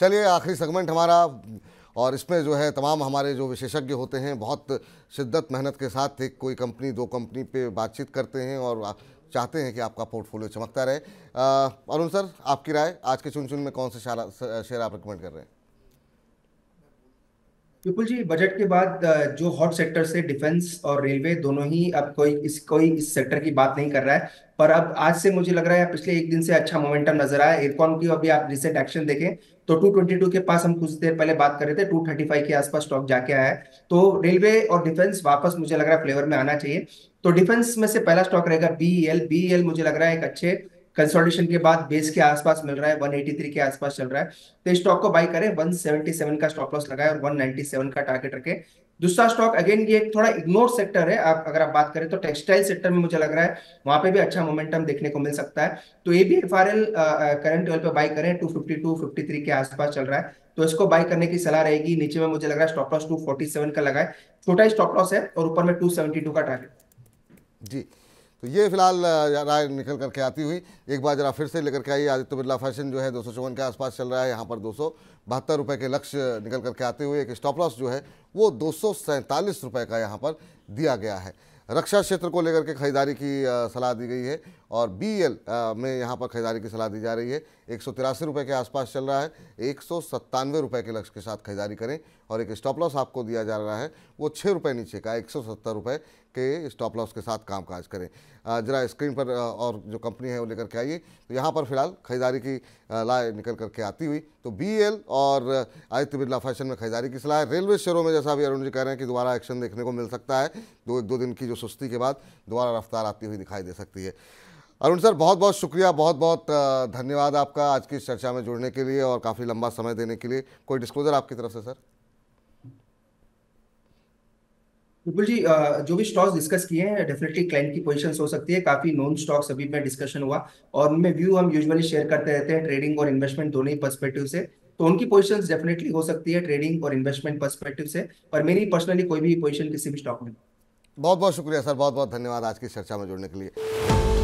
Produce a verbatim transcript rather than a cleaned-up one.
चलिए आखिरी सेगमेंट हमारा, और इसमें जो है तमाम हमारे जो विशेषज्ञ होते हैं बहुत शिद्दत मेहनत के साथ एक कोई कंपनी दो कंपनी पे बातचीत करते हैं और चाहते हैं कि आपका पोर्टफोलियो चमकता रहे। अरुण सर, आपकी राय आज के चुन चुन में कौन से शेयर आप रिकमेंड कर रहे हैं? बिल्कुल जी, बजट के बाद जो हॉट सेक्टर से डिफेंस और रेलवे दोनों ही, अब कोई इस कोई इस सेक्टर की बात नहीं कर रहा है, पर अब आज से मुझे लग रहा है पिछले एक दिन से अच्छा मोमेंटम नजर आया। एयरकॉन की अभी आप रिसेंट एक्शन देखें तो टू ट्वेंटी टू के पास हम कुछ देर पहले बात कर रहे थे, टू थर्टी फाइव के आसपास स्टॉक जाके आया है। तो रेलवे और डिफेंस वापस मुझे लग रहा है फ्लेवर में आना चाहिए। तो डिफेंस में से पहला स्टॉक रहेगा बीईएल। बीईएल मुझे लग रहा है एक अच्छे कंसोलिडेशन के बाद बेस के आसपास मिल रहा है, वन एटी थ्री के आसपास चल रहा है, तो इस स्टॉक को बाई करें। वन सेवेंटी सेवन का स्टॉप लॉस लगाए और वन नाइंटी सेवन का टारगेट रखें। दूसरा स्टॉक अगेन ये एक थोड़ा इग्नोर सेक्टर है, आप अगर आप बात करें तो टेक्सटाइल सेक्टर में मुझे लग रहा है वहां पे भी अच्छा मोमेंटम देखने को मिल सकता है। तो एबीएफआरएल करंट लेवल पे बाई करें, two fifty two fifty three के आसपास चल रहा है, तो इसको बाई करने की सलाह रहेगी। नीचे में मुझे लग रहा है stop loss two forty seven का लगाए, छोटा स्टॉप लॉस है, और ऊपर में टू सेवेंटी टू का टारगेट जी। तो ये फिलहाल राय निकल करके आती हुई एक बार जरा फिर से लेकर के आइए। आदित्य बिरला फैशन जो है दो सौ चौवन के आसपास चल रहा है, यहाँ पर दो सौ बहत्तर रुपये के लक्ष्य निकल करके आते हुए एक स्टॉप लॉस जो है वो दो सौ सैंतालीस रुपये का यहाँ पर दिया गया है। रक्षा क्षेत्र को लेकर के खरीदारी की सलाह दी गई है और बीएल में यहाँ पर खरीदारी की सलाह दी जा रही है। एक सौ तिरासी रुपये के आसपास चल रहा है, एक सौ सत्तानवे रुपये के लक्ष्य के साथ खरीदारी करें और एक स्टॉप लॉस आपको दिया जा रहा है वो छः रुपये नीचे का, एक सौ सत्तर रुपये के स्टॉप लॉस के साथ कामकाज करें। ज़रा स्क्रीन पर और जो कंपनी है वो लेकर के आइए। तो यहाँ पर फिलहाल खरीदारी की राय निकल करके आती हुई तो बीएल और आदित्य बिरला फैशन में खरीदारी की सलाह है। रेलवे शेयरों में जैसा अभी अरुण जी कह रहे हैं कि दोबारा एक्शन देखने को मिल सकता है, दो एक दो दिन की जो सुस्ती के बाद दोबारा रफ्तार आती हुई दिखाई दे सकती है। अरुण सर, बहुत बहुत शुक्रिया, बहुत बहुत धन्यवाद आपका आज की चर्चा में जुड़ने के लिए और काफ़ी लंबा समय देने के लिए। कोई डिस्क्लोजर आपकी तरफ से सर? बिल्कुल जी, जो भी स्टॉक्स डिस्कस किए हैं डेफिनेटली क्लाइंट की पोजीशंस हो सकती है। काफी नॉन स्टॉक्स अभी में डिस्कशन हुआ और उनमें व्यू हम यूजुअली शेयर करते रहते हैं ट्रेडिंग और इन्वेस्टमेंट दोनों ही पर्सपेक्टिव से, तो उनकी पोजीशंस डेफिनेटली हो सकती है ट्रेडिंग और इन्वेस्टमेंट पर्सपेक्टिव से, और मेरी पर्सनली कोई भी पोजीशन किसी भी स्टॉक में। बहुत बहुत शुक्रिया सर, बहुत बहुत धन्यवाद आज की चर्चा में जुड़ने के लिए।